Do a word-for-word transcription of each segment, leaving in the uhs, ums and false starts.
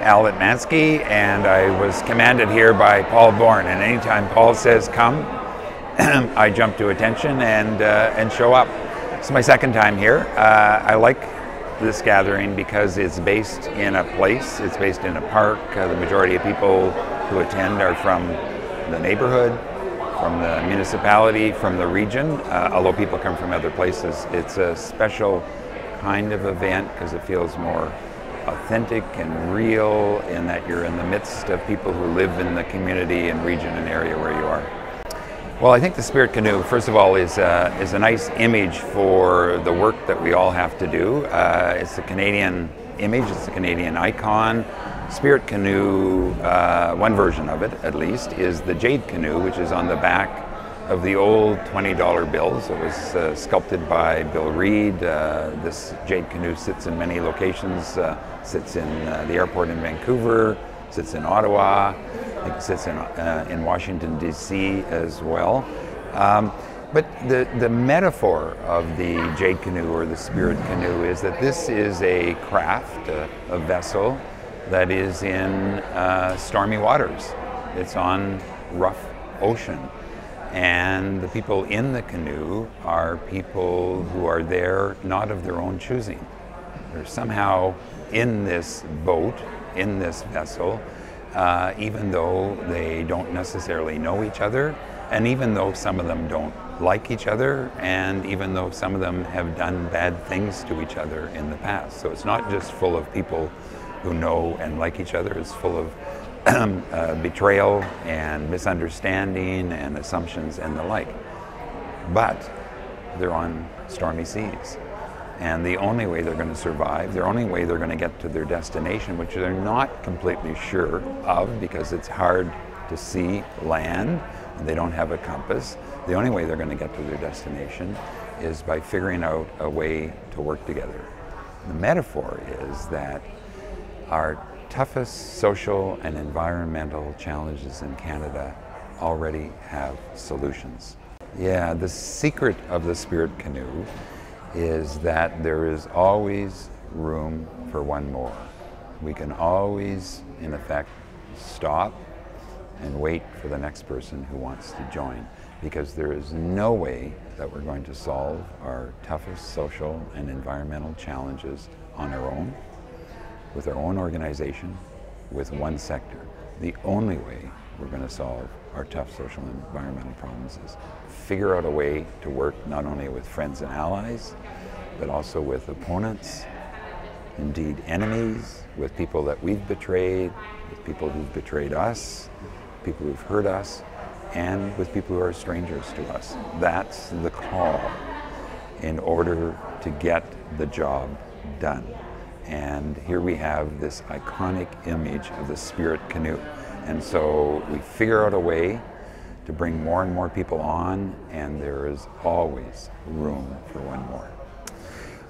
Al Etmanski, and I was commanded here by Paul Born. And anytime Paul says come, I jump to attention and, uh, and show up. It's my second time here. Uh, I like this gathering because it's based in a place, it's based in a park. Uh, the majority of people who attend are from the neighborhood, from the municipality, from the region, uh, although people come from other places. It's a special kind of event because it feels more authentic and real in that you're in the midst of people who live in the community and region and area where you are. Well, I think the Spirit Canoe, first of all, is, uh, is a nice image for the work that we all have to do. Uh, it's a Canadian image, it's a Canadian icon. Spirit Canoe, uh, one version of it at least, is the Jade Canoe, which is on the back of the old twenty dollar bills. It was uh, sculpted by Bill Reid. Uh, this Jade Canoe sits in many locations, uh, sits in uh, the airport in Vancouver, sits in Ottawa, I think it sits in, uh, in Washington, D C as well. Um, But the, the metaphor of the Jade Canoe or the Spirit Canoe is that this is a craft, a, a vessel, that is in uh, stormy waters. It's on rough ocean. And the people in the canoe are people who are there not of their own choosing. They're somehow in this boat, in this vessel, uh, even though they don't necessarily know each other, and even though some of them don't like each other, and even though some of them have done bad things to each other in the past. So it's not just full of people who know and like each other, it's full of uh, betrayal and misunderstanding and assumptions and the like. But they're on stormy seas. And the only way they're going to survive, the only way they're going to get to their destination, which they're not completely sure of because it's hard to see land, and they don't have a compass, the only way they're going to get to their destination is by figuring out a way to work together. The metaphor is that our toughest social and environmental challenges in Canada already have solutions. Yeah, the secret of the Spirit Canoe is that there is always room for one more. We can always, in effect, stop and wait for the next person who wants to join, because there is no way that we're going to solve our toughest social and environmental challenges on our own, with our own organization, with one sector. The only way we're going to solve our tough social and environmental problems is figure out a way to work not only with friends and allies, but also with opponents, indeed enemies, with people that we've betrayed, with people who've betrayed us, people who've hurt us, and with people who are strangers to us. That's the call in order to get the job done. And here we have this iconic image of the Spirit Canoe. And so we figure out a way to bring more and more people on, and there is always room for one more.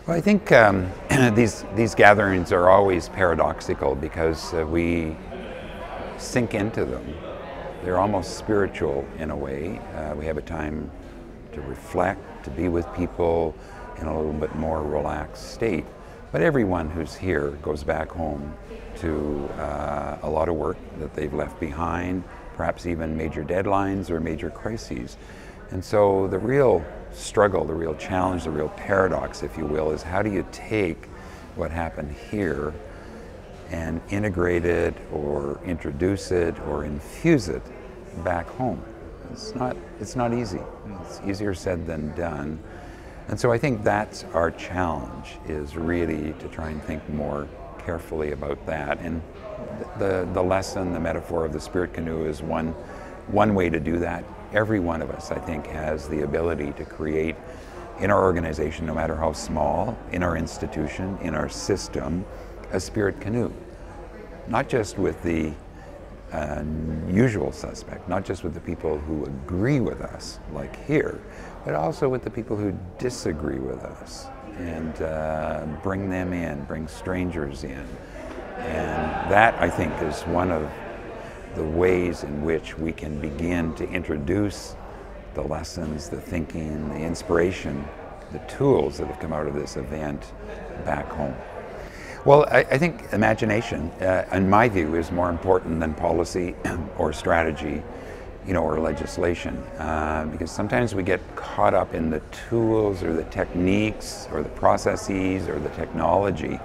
Well, I think um, these, these gatherings are always paradoxical because uh, we sink into them. They're almost spiritual in a way. Uh, we have a time to reflect, to be with people in a little bit more relaxed state. But everyone who's here goes back home to uh, a lot of work that they've left behind, perhaps even major deadlines or major crises. And so the real struggle, the real challenge, the real paradox, if you will, is how do you take what happened here and integrate it or introduce it or infuse it back home? It's not, it's not easy. It's easier said than done. And so I think that's our challenge, is really to try and think more carefully about that. And the, the lesson, the metaphor of the Spirit Canoe is one, one way to do that. Every one of us, I think, has the ability to create in our organization, no matter how small, in our institution, in our system, a Spirit Canoe. Not just with the Uh, usual suspect, not just with the people who agree with us, like here, but also with the people who disagree with us, and uh, bring them in, bring strangers in. And that, I think, is one of the ways in which we can begin to introduce the lessons, the thinking, the inspiration, the tools that have come out of this event back home. Well, I, I think imagination, uh, in my view, is more important than policy or strategy, you know, or legislation, uh, because sometimes we get caught up in the tools or the techniques or the processes or the technology,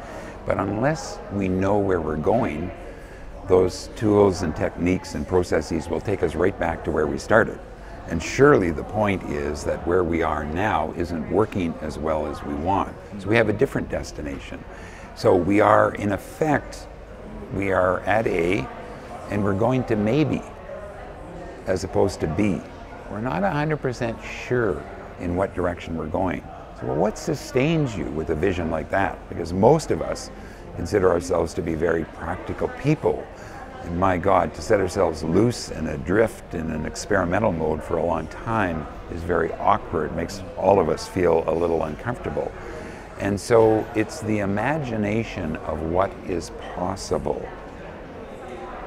but unless we know where we're going, those tools and techniques and processes will take us right back to where we started. And surely the point is that where we are now isn't working as well as we want. So we have a different destination. So we are, in effect, we are at A, and we're going to maybe, as opposed to B. We're not one hundred percent sure in what direction we're going. So well, what sustains you with a vision like that? Because most of us consider ourselves to be very practical people. And my God, to set ourselves loose and adrift in an experimental mode for a long time is very awkward. It makes all of us feel a little uncomfortable. And so it's the imagination of what is possible,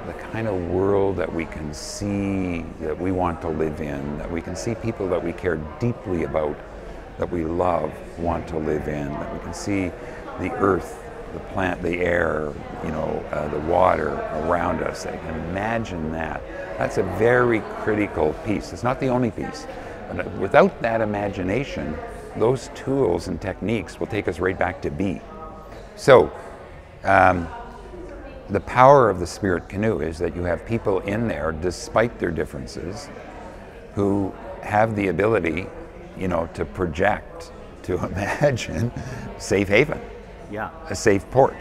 the kind of world that we can see, that we want to live in, that we can see people that we care deeply about, that we love, want to live in, that we can see the earth, the plant, the air, you know, uh, the water around us. I can imagine that. That's a very critical piece. It's not the only piece. But without that imagination, those tools and techniques will take us right back to B. So, um, the power of the Spirit Canoe is that you have people in there, despite their differences, who have the ability, you know, to project, to imagine safe haven. Yeah. A safe port.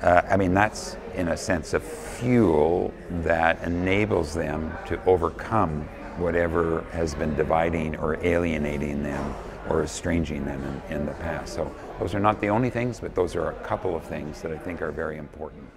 Uh, I mean, that's, in a sense, a fuel that enables them to overcome whatever has been dividing or alienating them or estranging them in, in the past. So those are not the only things, but those are a couple of things that I think are very important.